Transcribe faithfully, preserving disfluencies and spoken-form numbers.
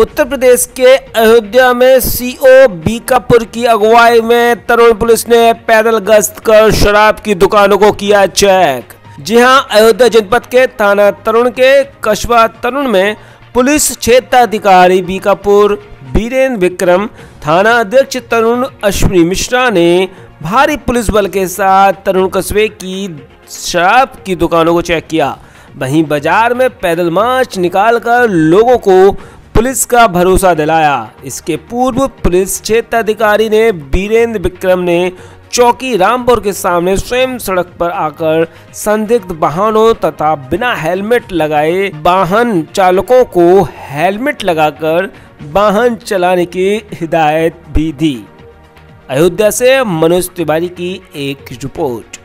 उत्तर प्रदेश के अयोध्या में सीओ बीकापुर की अगुवाई में तरुण पुलिस ने पैदल गश्त कर शराब की दुकानों को किया चेक। जी हां, अयोध्या जनपद के थाना तरुण के कस्बा तरुण में पुलिस क्षेत्राधिकारी बीकापुर वीरेंद्र विक्रम, थाना अध्यक्ष तरुण अश्विनी मिश्रा ने भारी पुलिस बल के साथ तरुण कस्बे की शराब की दुकानों को चेक किया। वहीं बाजार में पैदल मार्च निकालकर लोगों को पुलिस का भरोसा दिलाया। इसके पूर्व पुलिस क्षेत्राधिकारी ने वीरेंद्र विक्रम ने चौकी रामपुर के सामने स्वयं सड़क पर आकर संदिग्ध वाहनों तथा बिना हेलमेट लगाए वाहन चालकों को हेलमेट लगाकर वाहन चलाने की हिदायत भी दी। अयोध्या से मनोज तिवारी की एक रिपोर्ट।